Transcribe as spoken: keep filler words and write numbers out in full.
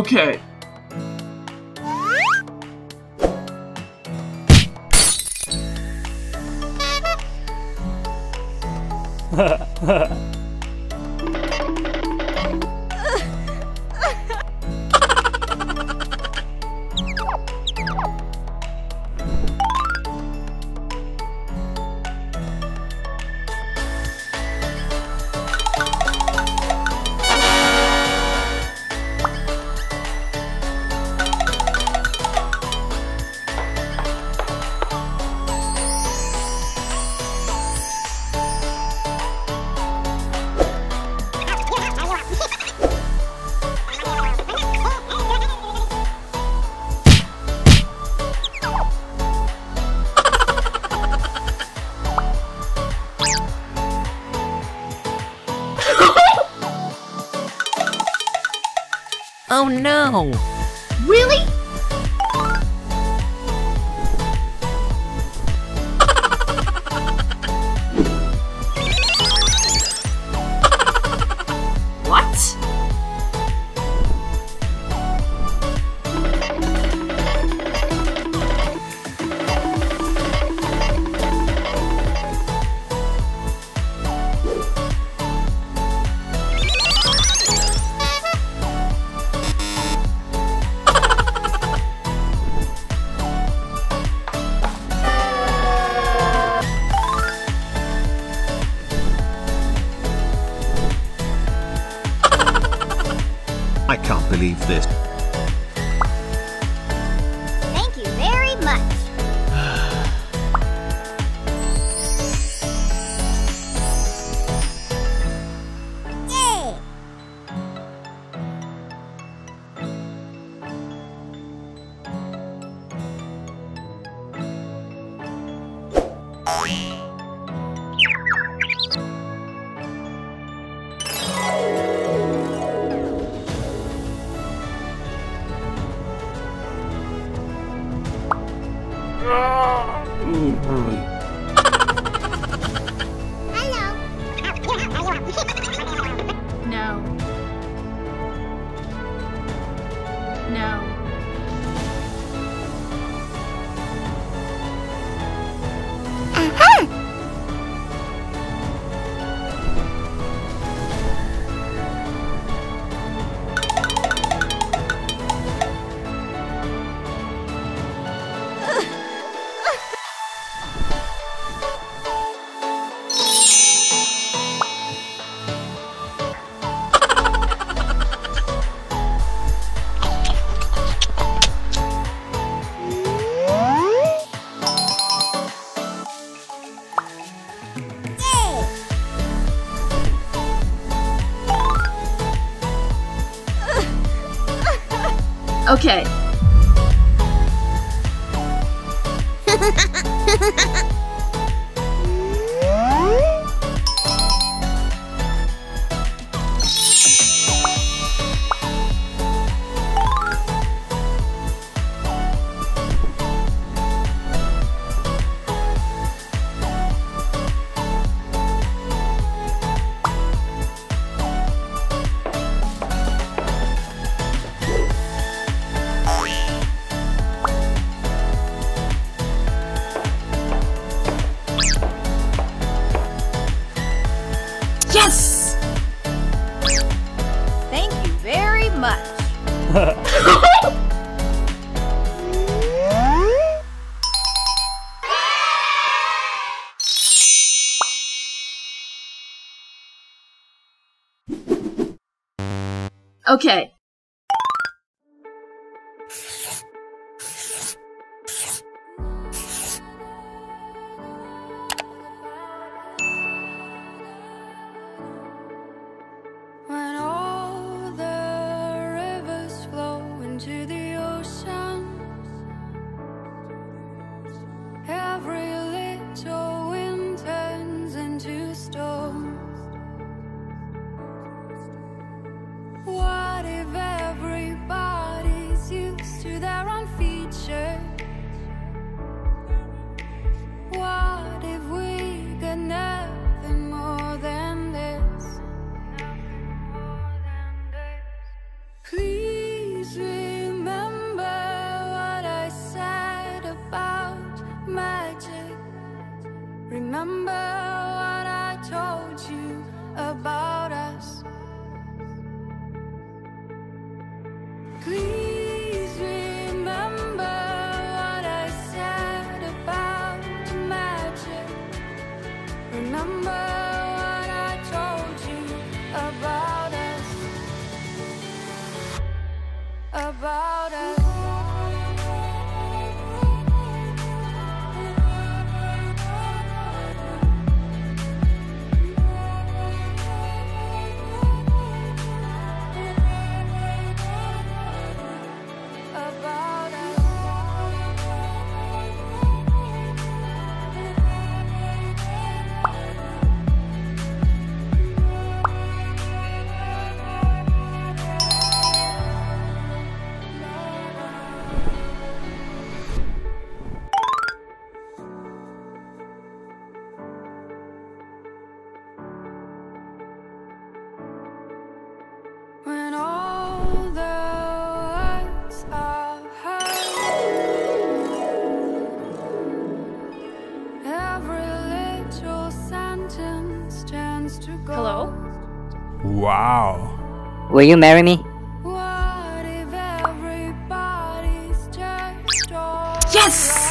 Okay. Oh no! Really? What? I can't believe this. Thank you very much. Yay! No. Okay. Yes! Thank you very much. Okay. What if we got nothing more than this? remember what I told you about us. Please remember what I said about magic. Remember what I told you about us. About us. Hello? Wow. Will you marry me? Yes!